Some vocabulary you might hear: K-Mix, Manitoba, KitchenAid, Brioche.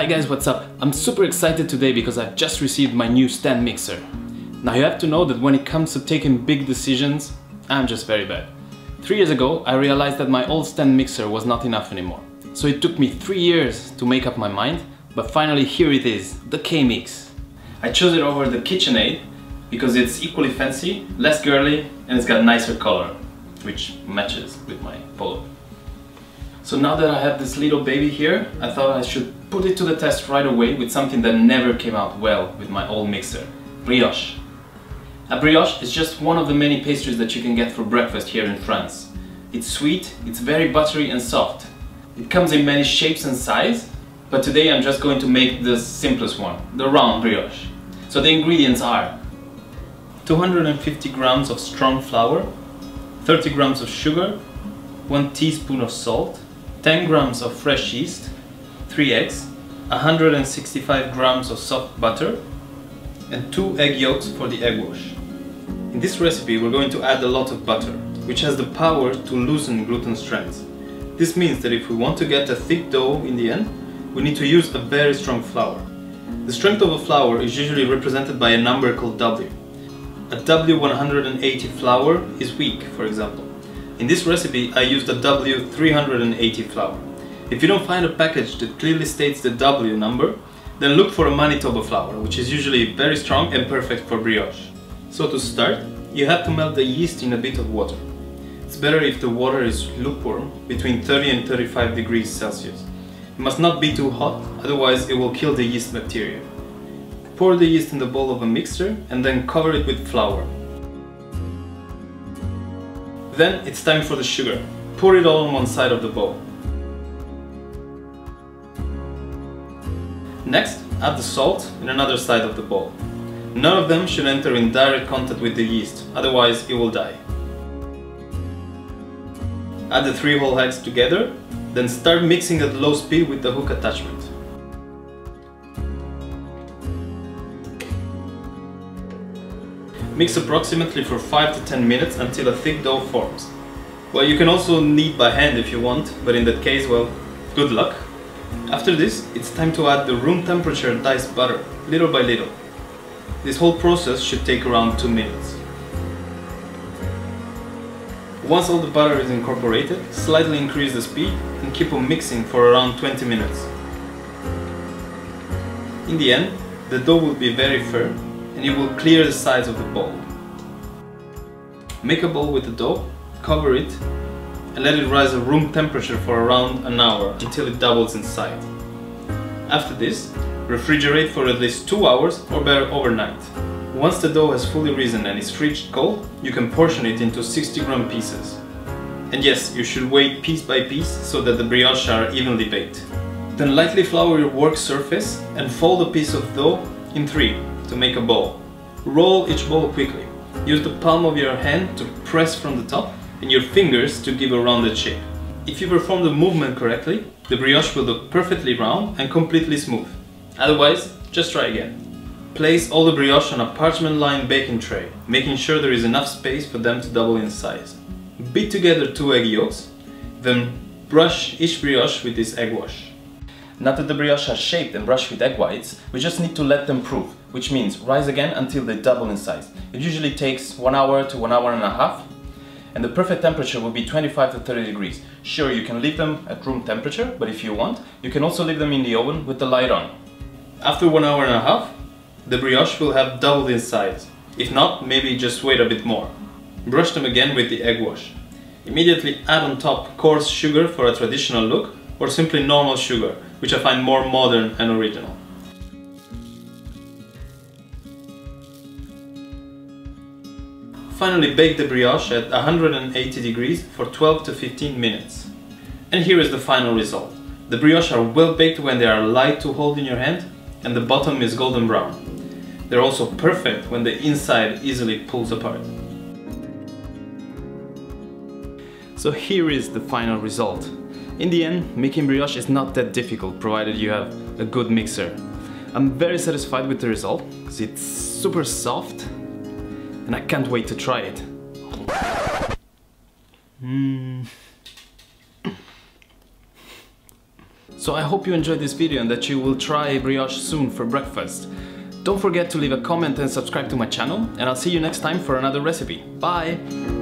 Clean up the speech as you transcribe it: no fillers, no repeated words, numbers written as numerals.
Hi guys, what's up? I'm super excited today because I've just received my new stand mixer. Now you have to know that when it comes to taking big decisions, I'm just very bad. 3 years ago, I realized that my old stand mixer was not enough anymore. So it took me 3 years to make up my mind, but finally here it is, the K-Mix. I chose it over the KitchenAid because it's equally fancy, less girly, and it's got nicer color, which matches with my polo. So now that I have this little baby here, I thought I should put it to the test right away with something that never came out well with my old mixer, brioche. A brioche is just one of the many pastries that you can get for breakfast here in France. It's sweet, it's very buttery and soft. It comes in many shapes and sizes, but today I'm just going to make the simplest one, the round brioche. So the ingredients are 250 grams of strong flour, 30 grams of sugar, 1 teaspoon of salt, 10 grams of fresh yeast, 3 eggs, 165 grams of soft butter, and 2 egg yolks for the egg wash. In this recipe we're going to add a lot of butter, which has the power to loosen gluten strands. This means that if we want to get a thick dough in the end, we need to use a very strong flour. The strength of a flour is usually represented by a number called W. A W180 flour is weak, for example. In this recipe, I used a W380 flour. If you don't find a package that clearly states the W number, then look for a Manitoba flour, which is usually very strong and perfect for brioche. So to start, you have to melt the yeast in a bit of water. It's better if the water is lukewarm, between 30 and 35 degrees Celsius. It must not be too hot, otherwise it will kill the yeast bacteria. Pour the yeast in the bowl of a mixer and then cover it with flour. Then it's time for the sugar. Pour it all on one side of the bowl. Next, add the salt in another side of the bowl. None of them should enter in direct contact with the yeast, otherwise it will die. Add the 3 whole eggs together, then start mixing at low speed with the hook attachment. Mix approximately for 5 to 10 minutes until a thick dough forms. Well, you can also knead by hand if you want, but in that case, well, good luck. After this, it's time to add the room temperature diced butter, little by little. This whole process should take around 2 minutes. Once all the butter is incorporated, slightly increase the speed and keep on mixing for around 20 minutes. In the end, the dough will be very firm, and it will clear the sides of the bowl. Make a bowl with the dough, cover it, and let it rise at room temperature for around an hour until it doubles in size. After this, refrigerate for at least 2 hours or better overnight. Once the dough has fully risen and is reached cold, you can portion it into 60-gram pieces. And yes, you should weigh piece by piece so that the brioche are evenly baked. Then lightly flour your work surface and fold a piece of dough in 3. To make a bowl. Roll each bowl quickly. Use the palm of your hand to press from the top and your fingers to give a rounded shape. If you perform the movement correctly, the brioche will look perfectly round and completely smooth. Otherwise, just try again. Place all the brioche on a parchment-lined baking tray, making sure there is enough space for them to double in size. Beat together 2 egg yolks, then brush each brioche with this egg wash. Now that the brioche are shaped and brushed with egg whites, we just need to let them proof, which means rise again until they double in size. It usually takes 1 hour to 1.5 hours, and the perfect temperature will be 25 to 30 degrees. Sure, you can leave them at room temperature, but if you want, you can also leave them in the oven with the light on. After 1.5 hours, the brioche will have doubled in size. If not, maybe just wait a bit more. Brush them again with the egg wash. Immediately add on top coarse sugar for a traditional look, or simply normal sugar, which I find more modern and original. Finally, bake the brioche at 180 degrees for 12 to 15 minutes. And here is the final result. The brioche are well baked when they are light to hold in your hand and the bottom is golden brown. They're also perfect when the inside easily pulls apart. So here is the final result. In the end, making brioche is not that difficult, provided you have a good mixer. I'm very satisfied with the result, because it's super soft, and I can't wait to try it. So I hope you enjoyed this video and that you will try a brioche soon for breakfast. Don't forget to leave a comment and subscribe to my channel, and I'll see you next time for another recipe. Bye!